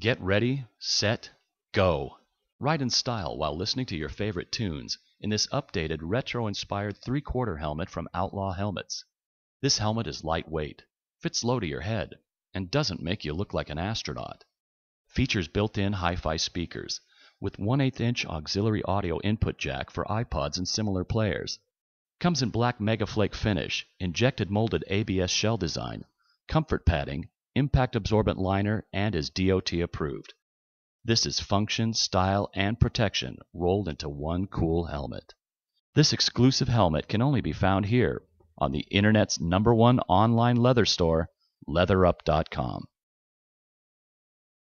Get ready, set, go. Ride in style while listening to your favorite tunes in this updated retro-inspired three-quarter helmet from Outlaw Helmets. This helmet is lightweight, fits low to your head, and doesn't make you look like an astronaut. Features built-in hi-fi speakers with 1/8-inch auxiliary audio input jack for iPods and similar players. Comes in black megaflake finish, injected molded ABS shell design, comfort padding, impact absorbent liner, and is DOT approved. This is function, style, and protection rolled into one cool helmet. This exclusive helmet can only be found here on the internet's #1 online leather store, LeatherUp.com.